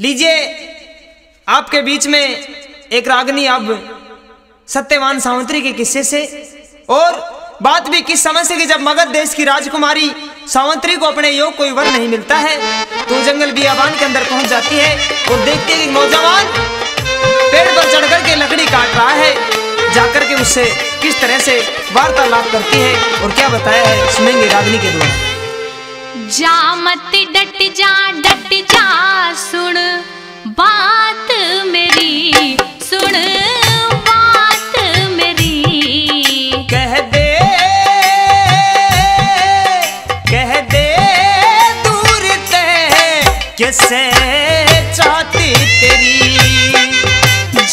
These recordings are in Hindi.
लीजिए आपके बीच में एक रागनी अब सत्यवान सावंत्री के किस्से से, और बात भी किस समय से कि जब मगध देश की राजकुमारी सावंत्री को अपने योग कोई वर नहीं मिलता है तो जंगल बियाबान के अंदर पहुंच जाती है और देखती है कि नौजवान पेड़ पर चढ़कर के लकड़ी काट रहा है, जाकर के उससे किस तरह से वार्तालाप करती है और क्या बताया है सुनेंगे रागनी के द्वारा। जा मत डट जा सुन बात मेरी, सुन बात मेरी, कह दे दूर तय कैसे चाहती तेरी।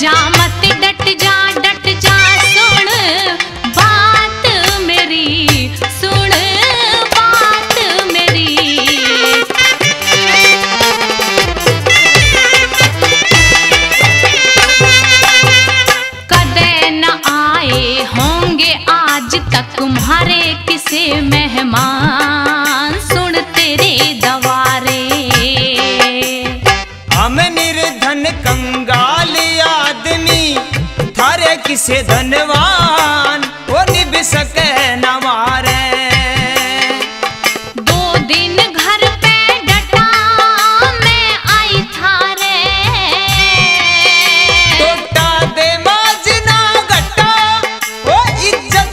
जा मत डट जा सुन बात मेरी, सुन तुम्हारे किसे मेहमान, सुन तेरे दवारे। हम निर्धन कंगाल आदमी थारे किसे धनवान, वो निभ सके नवारे। दो दिन घर पे डटा मैं आई थारे, टोटा दे माजना घटा वो इज्जत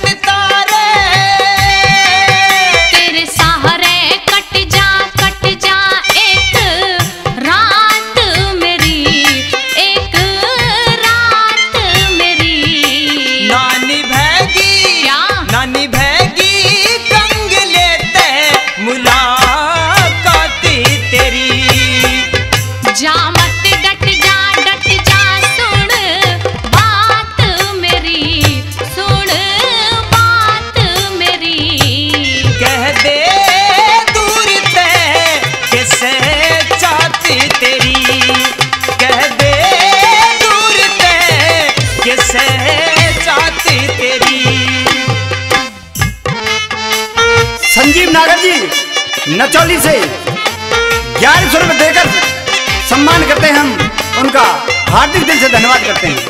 नचौली से 1100 रुपए देकर सम्मान करते हैं, हम उनका हार्दिक दिल से धन्यवाद करते हैं।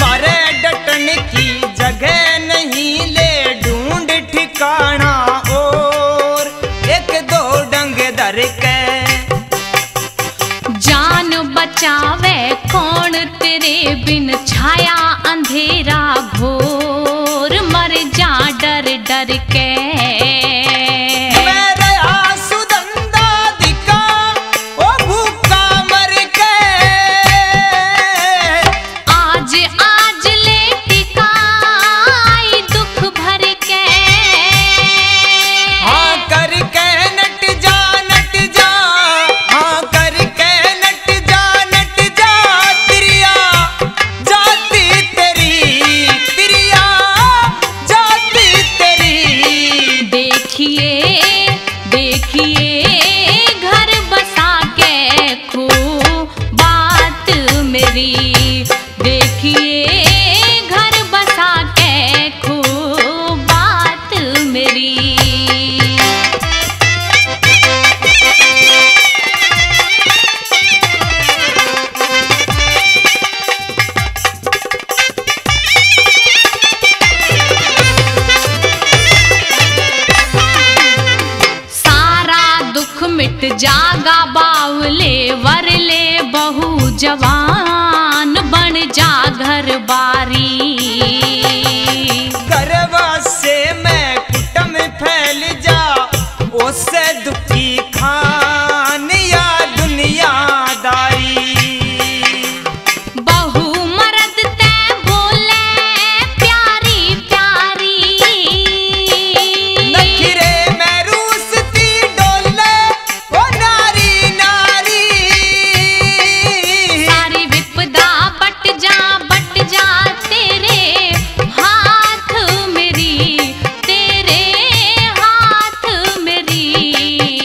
मारे डटने की जगह नहीं ले ढूंढ ठिकाना, और एक दो डंग धर के जान बचावे कौन तेरे बिन छाया अंधेरा घोर। जा डर डर के मेरे आंसू धंधा दिखा ओ भूखा मर के, आज आज ले टिकाई दुख भर के। हाँ करके नट जा नट जा, हाँ करके नट जा प्रिया जाती तेरी, प्रिया जागा बावले वर ले बहु जवान, बन जा घर बारी। करवा से मैं कुटुंब फैल जा उससे दुखी खान या दुनियादारी। बहु मर्द ते बोले प्यारी प्यारी, नखरे में रूसती डोले ओ नारी नारी। सारी विपदा बट जा तेरे हाथ मेरी, तेरे हाथ मेरी।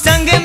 संग